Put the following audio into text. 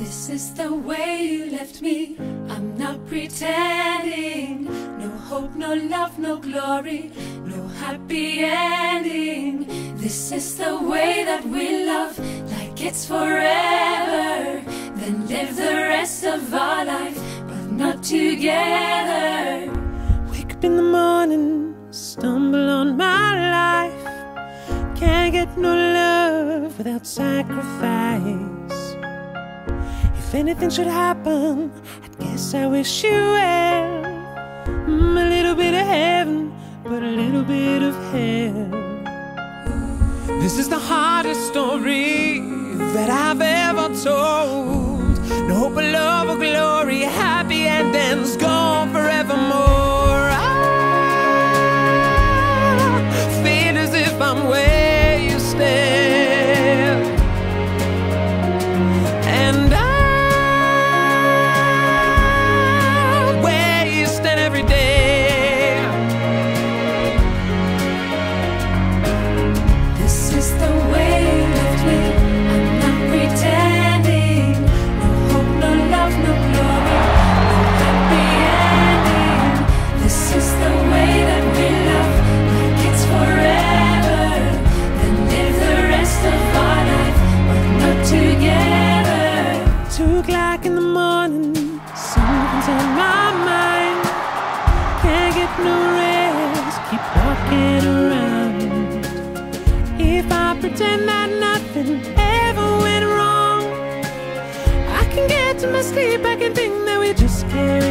This is the way you left me, I'm not pretending. No hope, no love, no glory, no happy ending. This is the way that we love, like it's forever. Then live the rest of our life, but not together. Wake up in the morning, stumble on my life. Can't get no love without sacrifice. If anything should happen, I guess I wish you well. A little bit of heaven, but a little bit of hell. This is the hardest story that I've ever told. No hope of love or glory, happy endings gone forevermore. I feel as if I'm wasted, and pretend that nothing ever went wrong. I can get to my sleep, I can think that we just carry